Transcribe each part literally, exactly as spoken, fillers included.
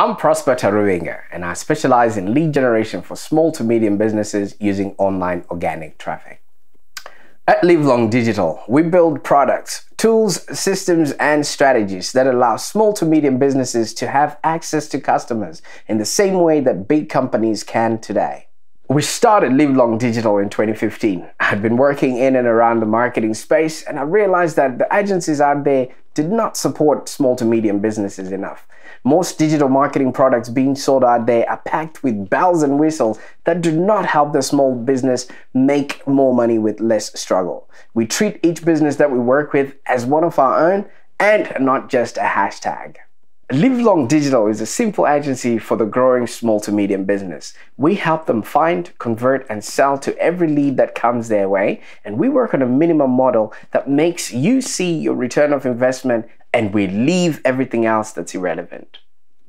I'm Prosper Taruvinga, and I specialize in lead generation for small to medium businesses using online organic traffic. At LiveLong Digital, we build products, tools, systems, and strategies that allow small to medium businesses to have access to customers in the same way that big companies can today. We started LiveLong Digital in twenty fifteen. I'd been working in and around the marketing space, and I realized that the agencies out there did not support small to medium businesses enough. Most digital marketing products being sold out there are packed with bells and whistles that do not help the small business make more money with less struggle. We treat each business that we work with as one of our own and not just a hashtag. LiveLong Digital is a simple agency for the growing small to medium business. We help them find, convert, and sell to every lead that comes their way, and we work on a minimum model that makes you see your return of investment, and we leave everything else that's irrelevant.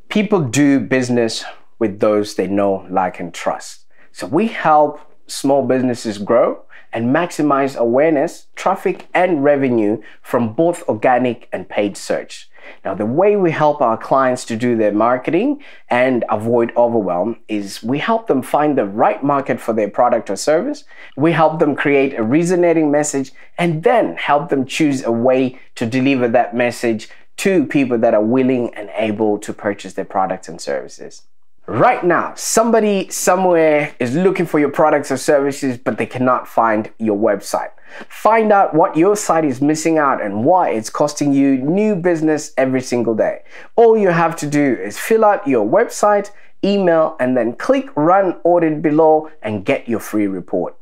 People do business with those they know, like, and trust. So we help small businesses grow and maximize awareness, traffic, and revenue from both organic and paid search. Now, the way we help our clients to do their marketing and avoid overwhelm is we help them find the right market for their product or service. We help them create a resonating message and then help them choose a way to deliver that message to people that are willing and able to purchase their products and services. Right now, somebody somewhere is looking for your products or services, but they cannot find your website. Find out what your site is missing out and why it's costing you new business every single day. All you have to do is fill out your website, email, and then click Run Audit below and get your free report.